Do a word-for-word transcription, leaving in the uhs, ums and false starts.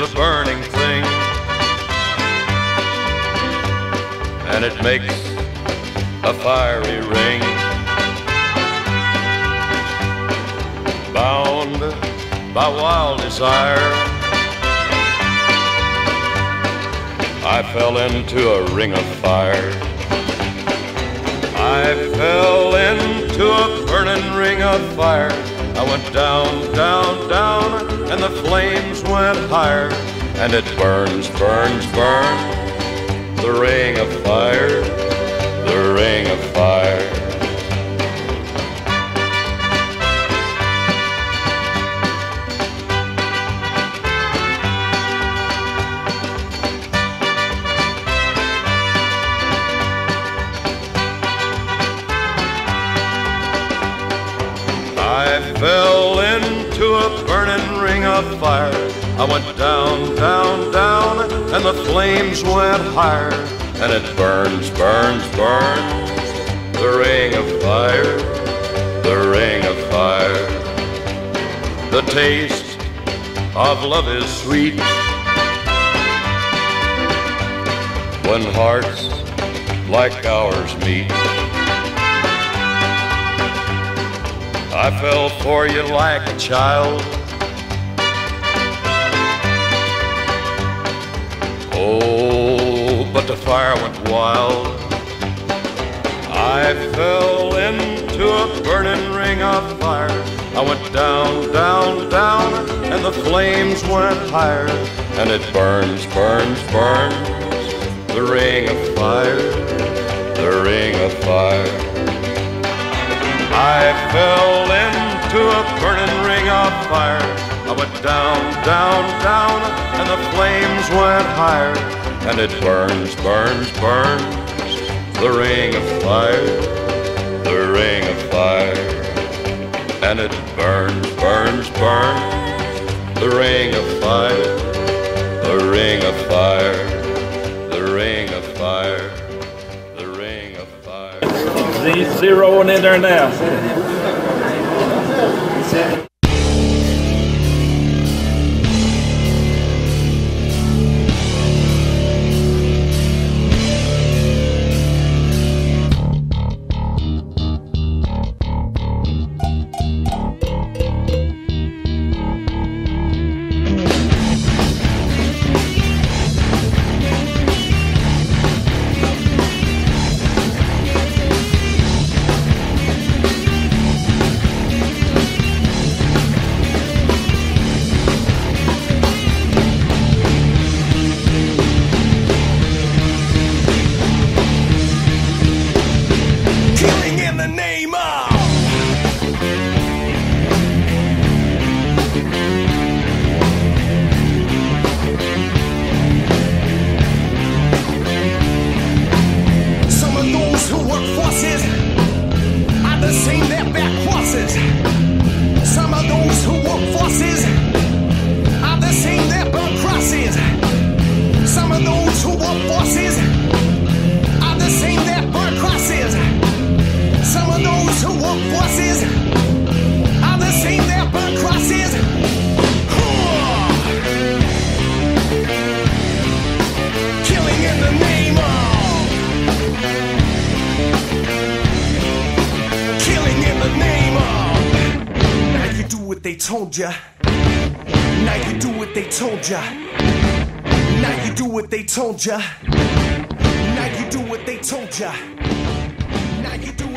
is a burning thing, and it makes a fiery ring. Bound by wild desire, I fell into a ring of fire. I fell into a burning ring of fire. I went down, down, down, and the flames went higher. And it burns, burns, burns, the ring of fire, the ring of fire. I fell into a burning ring of fire. I went down, down, down, and the flames went higher. And it burns, burns, burns, the ring of fire, the ring of fire. The taste of love is sweet, when hearts like ours meet. I fell for you like a child. Oh, but the fire went wild. I fell into a burning ring of fire. I went down, down, down, and the flames went higher. And it burns, burns, burns, the ring of fire, the ring of fire. I fell into a burning ring of fire. I went down, down, down, and the flames went higher. And it burns, burns, burns, the ring of fire, the ring of fire. And it burns, burns, burns, the ring of fire, the ring of fire, the ring of fire. Zero on it there now. Told ya. Now you do what they told ya. Now you do what they told ya. Now you do what they told ya. Now you do.